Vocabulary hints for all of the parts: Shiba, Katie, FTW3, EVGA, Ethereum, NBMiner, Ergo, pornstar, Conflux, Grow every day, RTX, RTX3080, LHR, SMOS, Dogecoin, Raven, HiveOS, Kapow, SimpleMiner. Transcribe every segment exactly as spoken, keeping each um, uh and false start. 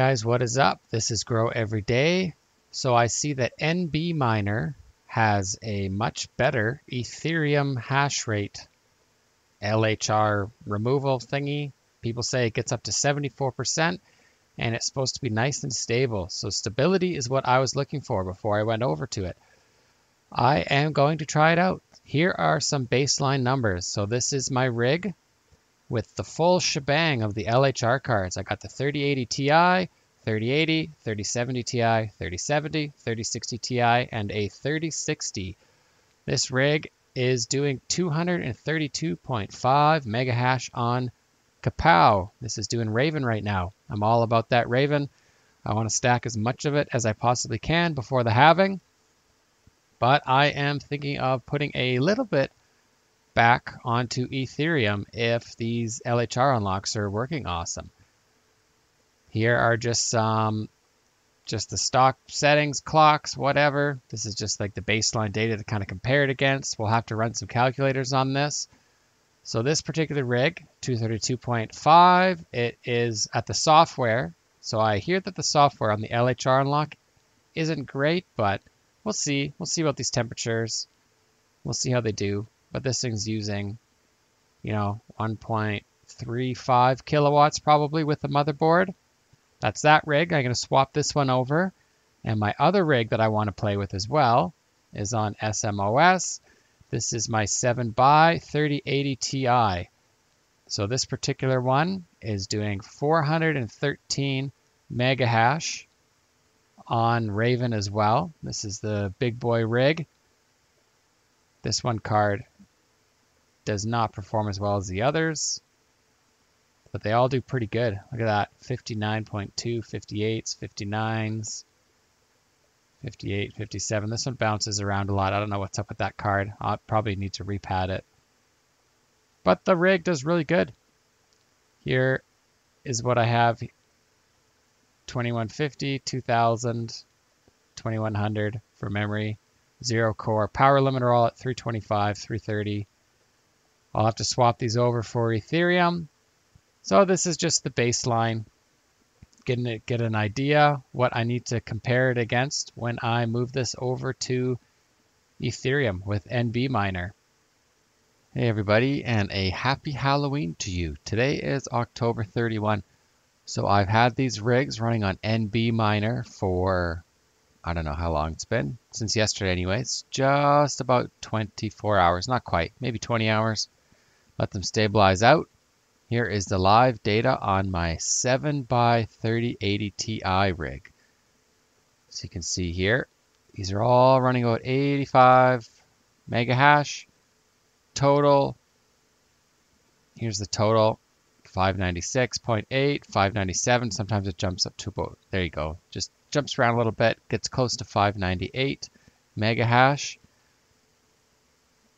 Guys, what is up? This is Grow Every Day. So I see that NBMiner has a much better Ethereum hash rate L H R removal thingy. People say it gets up to seventy-four percent and it's supposed to be nice and stable. So stability is what I was looking for before I went over to it. I am going to try it out. Here are some baseline numbers. So this is my rig with the full shebang of the L H R cards. I got the thirty eighty Ti, thirty eighty, thirty seventy Ti, thirty seventy, thirty sixty Ti, and a thirty sixty. This rig is doing two hundred thirty-two point five mega hash on Kapow. This is doing Raven right now. I'm all about that Raven. I want to stack as much of it as I possibly can before the halving. But I am thinking of putting a little bit back onto Ethereum if these L H R unlocks are working awesome. Here are just some, just the stock settings, clocks, whatever. This is just like the baseline data to kind of compare it against. We'll have to run some calculators on this. So this particular rig, two thirty-two point five, it is at the software. So I hear that the software on the L H R unlock isn't great, but we'll see. We'll see about these temperatures. We'll see how they do. But this thing's using, you know, one point three five kilowatts probably with the motherboard. That's that rig. I'm going to swap this one over. And my other rig that I want to play with as well is on S M O S. This is my seven by thirty eighty Ti. So this particular one is doing four hundred thirteen mega hash on Raven as well. This is the big boy rig. This one card does not perform as well as the others, but they all do pretty good. Look at that, fifty-nine point two, fifty-eights, fifty-nines, fifty-eight, fifty-seven. This one bounces around a lot. I don't know what's up with that card. I'll probably need to repad it. But the rig does really good. Here is what I have. twenty-one fifty, two thousand, twenty-one hundred for memory, zero core. Power limit are all at three twenty-five, three thirty. I'll have to swap these over for Ethereum. So this is just the baseline. Getting it, get an idea what I need to compare it against when I move this over to Ethereum with NBMiner. Hey everybody, and a happy Halloween to you. Today is October thirty-first. So I've had these rigs running on NBMiner for, I don't know how long it's been, since yesterday anyway. It's just about twenty-four hours, not quite, maybe twenty hours. Let them stabilize out. Here is the live data on my seven by thirty eighty Ti rig. So you can see here, these are all running about eighty-five mega hash total. Here's the total, five ninety-six point eight, five ninety-seven. Sometimes it jumps up to about, there you go. Just jumps around a little bit, gets close to five ninety-eight mega hash.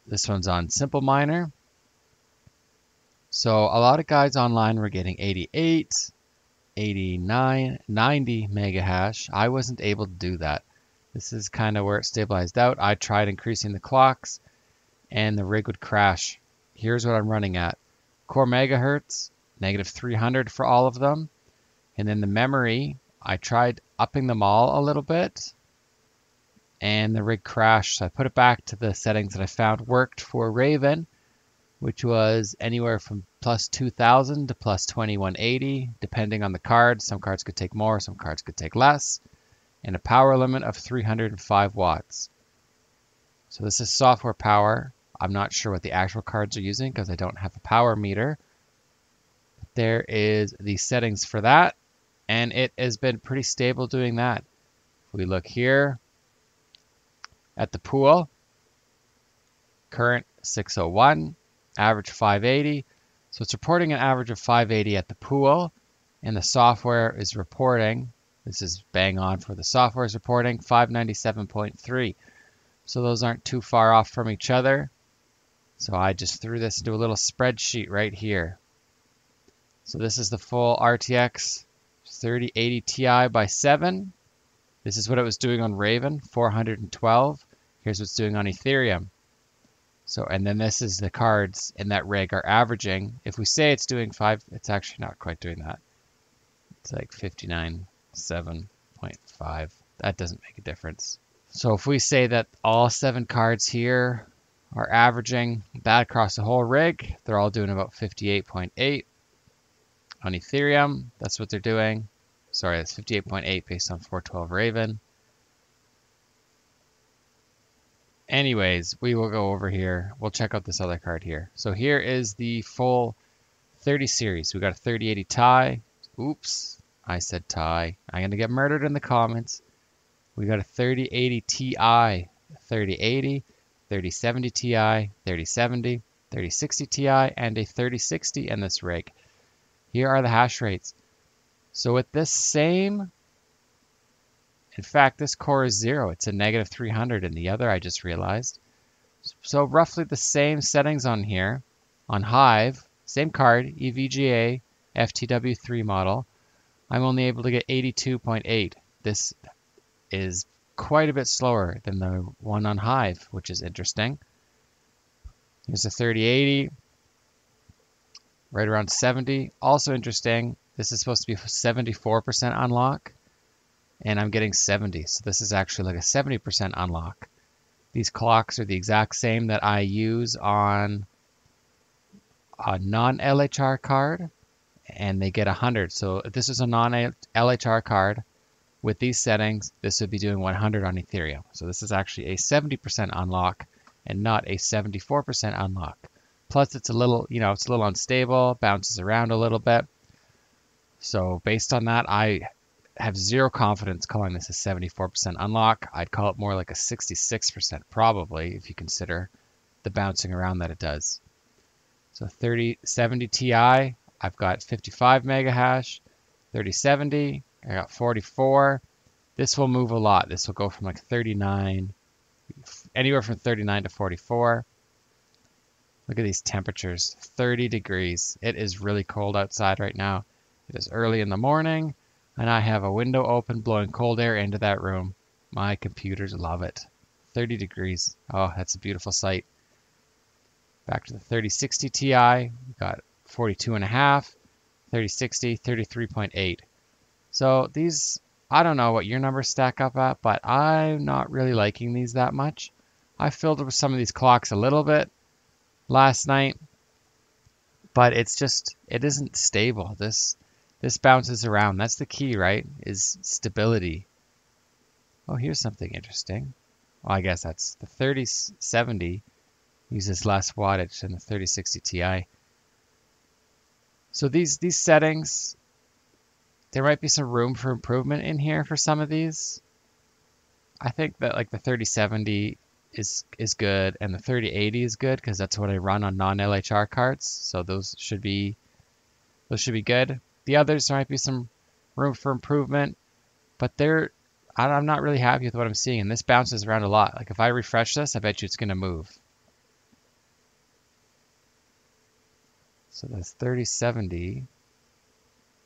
This one's on SimpleMiner. So a lot of guys online were getting eighty-eight, eighty-nine, ninety mega hash. I wasn't able to do that. This is kind of where it stabilized out. I tried increasing the clocks and the rig would crash. Here's what I'm running at. Core megahertz, negative three hundred for all of them. And then the memory, I tried upping them all a little bit and the rig crashed. So I put it back to the settings that I found worked for Raven, which was anywhere from plus two thousand to plus twenty-one eighty, depending on the card. Some cards could take more, some cards could take less, and a power limit of three hundred five watts. So this is software power. I'm not sure what the actual cards are using because I don't have a power meter. There is the settings for that, and it has been pretty stable doing that. If we look here at the pool, current six oh one. Average five eighty. So it's reporting an average of five eighty at the pool, and the software is reporting, this is bang on for the software is reporting five ninety-seven point three. So those aren't too far off from each other. So I just threw this into a little spreadsheet right here. So this is the full R T X thirty eighty Ti by seven. This is what it was doing on Raven, four hundred twelve. Here's what's doing on Ethereum. So, and then this is the cards in that rig are averaging. If we say it's doing five, it's actually not quite doing that. It's like fifty-nine seven point five. That doesn't make a difference. So if we say that all seven cards here are averaging that across the whole rig, they're all doing about fifty-eight point eight on Ethereum. That's what they're doing. Sorry, that's fifty-eight point eight based on four twelve Raven. Anyways, we will go over here. We'll check out this other card here. So here is the full thirty series. We got a thirty eighty Ti. Oops, I said Ti. I'm going to get murdered in the comments. We got a thirty eighty Ti, thirty eighty, thirty seventy Ti, thirty seventy, thirty sixty Ti, and a thirty sixty in this rig. Here are the hash rates. So with this same, in fact, this core is zero. It's a negative three hundred in the other, I just realized. So roughly the same settings on here, on Hive, same card, E V G A, F T W three model. I'm only able to get eighty-two point eight. This is quite a bit slower than the one on Hive, which is interesting. Here's a thirty eighty, right around seventy. Also interesting, this is supposed to be seventy-four percent unlock, and I'm getting seventy. So this is actually like a seventy percent unlock. These clocks are the exact same that I use on a non-L H R card, and they get one hundred. So if this is a non-L H R card, with these settings, this would be doing one hundred on Ethereum. So this is actually a seventy percent unlock and not a seventy-four percent unlock. Plus it's a little, you know, it's a little unstable, bounces around a little bit. So based on that, I have zero confidence calling this a seventy-four percent unlock. I'd call it more like a sixty-six percent probably, if you consider the bouncing around that it does. So thirty seventy Ti, I've got fifty-five mega hash, thirty seventy, I got forty-four. This will move a lot. This will go from like thirty-nine, anywhere from thirty-nine to forty-four. Look at these temperatures, thirty degrees. It is really cold outside right now. It is early in the morning, and I have a window open blowing cold air into that room. My computers love it. thirty degrees. Oh, that's a beautiful sight. Back to the thirty sixty Ti. We got forty-two and a half, thirty sixty, thirty-three point eight. So these, I don't know what your numbers stack up at, but I'm not really liking these that much. I filled with some of these clocks a little bit last night, but it's just, it isn't stable. This this bounces around. That's the key, right, is stability. Oh, here's something interesting. Well, I guess that's the thirty seventy uses less wattage than the thirty sixty Ti. So these these settings, there might be some room for improvement in here for some of these. I think that like the thirty seventy is is good, and the thirty eighty is good because that's what I run on non-L H R cards. So those should be those should be good. The others, there might be some room for improvement, but they're I'm not really happy with what I'm seeing, and this bounces around a lot. Like if I refresh this, I bet you it's going to move. So that's thirty seventy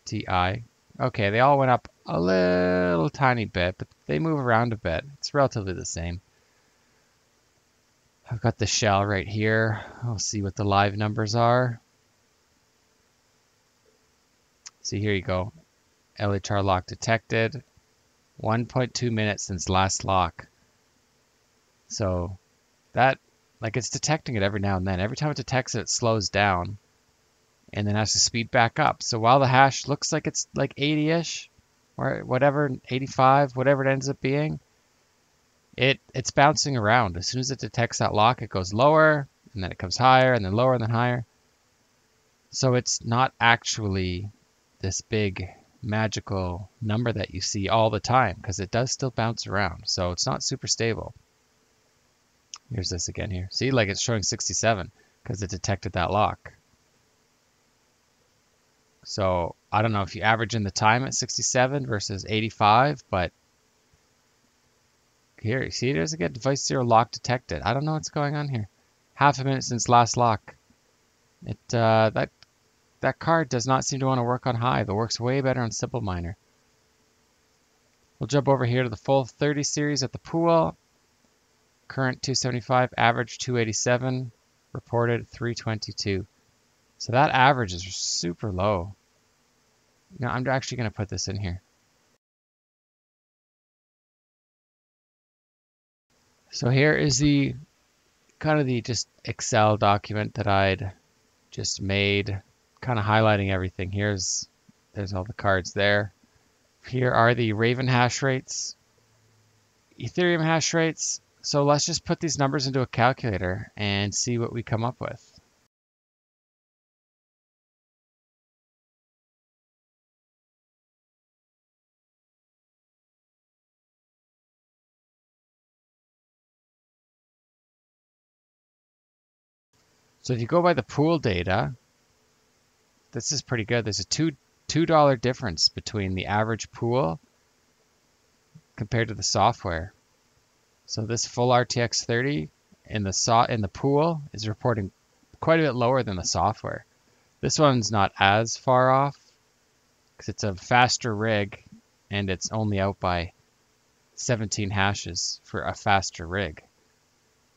Ti. Okay, they all went up a little tiny bit, but they move around a bit. It's relatively the same. I've got the shell right here. I'll see what the live numbers are. See, here you go. L H R lock detected. one point two minutes since last lock. So that, like, it's detecting it every now and then. Every time it detects it, it slows down and then has to speed back up. So while the hash looks like it's like eighty-ish, or whatever, eighty-five, whatever it ends up being, it it's bouncing around. As soon as it detects that lock, it goes lower, and then it comes higher, and then lower, and then higher. So it's not actually this big magical number that you see all the time, because it does still bounce around. So it's not super stable. Here's this again here. See, like it's showing sixty-seven, because it detected that lock. So I don't know if you average in the time at sixty-seven versus eighty-five, but here, you see, there's again, device zero lock detected. I don't know what's going on here. Half a minute since last lock. It uh, that that card does not seem to want to work on Hive. It works way better on SimpleMiner. We'll jump over here to the full thirty series at the pool. Current two seventy-five, average two eighty-seven, reported three twenty-two. So that average is super low. No, I'm actually going to put this in here. So here is the kind of the just Excel document that I'd just made, kind of highlighting everything. Here's, there's all the cards there. Here are the Raven hash rates, Ethereum hash rates. So let's just put these numbers into a calculator and see what we come up with. So if you go by the pool data, this is pretty good. There's a two, two dollar difference between the average pool compared to the software. So this full R T X thirty in the, so in the pool is reporting quite a bit lower than the software. This one's not as far off because it's a faster rig and it's only out by seventeen hashes for a faster rig.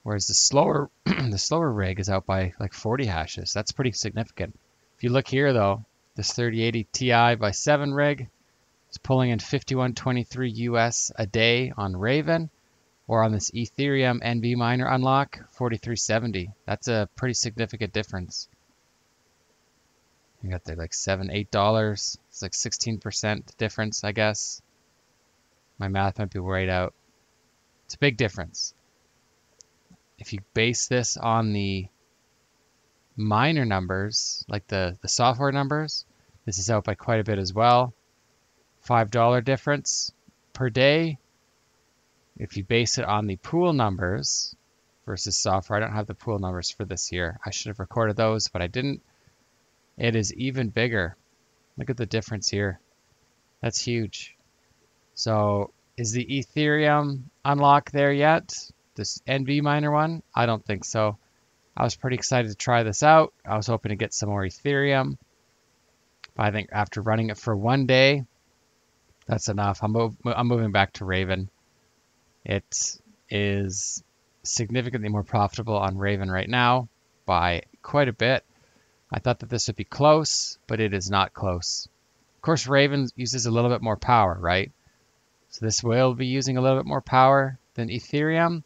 Whereas the slower the slower rig is out by like forty hashes. That's pretty significant. If you look here though, this thirty eighty T I by seven rig is pulling in fifty-one twenty-three U S a day on Raven, or on this Ethereum NBMiner unlock, forty-three seventy. That's a pretty significant difference. You got there like seven, eight dollars. It's like sixteen percent difference, I guess. My math might be right out. It's a big difference. If you base this on the miner numbers, like the, the software numbers, this is out by quite a bit as well. five dollar difference per day. If you base it on the pool numbers versus software, I don't have the pool numbers for this year. I should have recorded those, but I didn't. It is even bigger. Look at the difference here. That's huge. So is the Ethereum unlock there yet? This NBMiner one? I don't think so. I was pretty excited to try this out. I was hoping to get some more Ethereum. But I think after running it for one day, that's enough. I'm, move, I'm moving back to Raven. It is significantly more profitable on Raven right now by quite a bit. I thought that this would be close, but it is not close. Of course, Raven uses a little bit more power, right? So this will be using a little bit more power than Ethereum.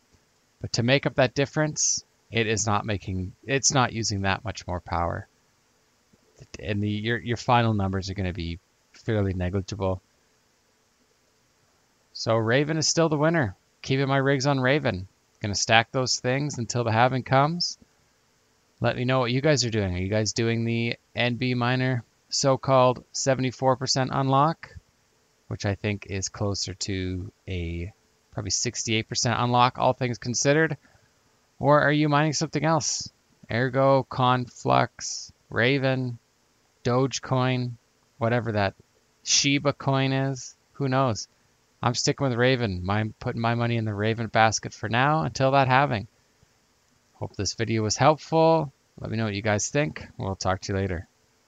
But to make up that difference, it is not making, it's not using that much more power. And the, your, your final numbers are going to be fairly negligible. So Raven is still the winner. Keeping my rigs on Raven. Going to stack those things until the halving comes. Let me know what you guys are doing. Are you guys doing the NBMiner so-called seventy-four percent unlock? Which I think is closer to a probably sixty-eight percent unlock, all things considered. Or are you mining something else? Ergo, Conflux, Raven, Dogecoin, whatever that Shiba coin is. Who knows? I'm sticking with Raven. I'm putting my money in the Raven basket for now until that halving. Hope this video was helpful. Let me know what you guys think. We'll talk to you later.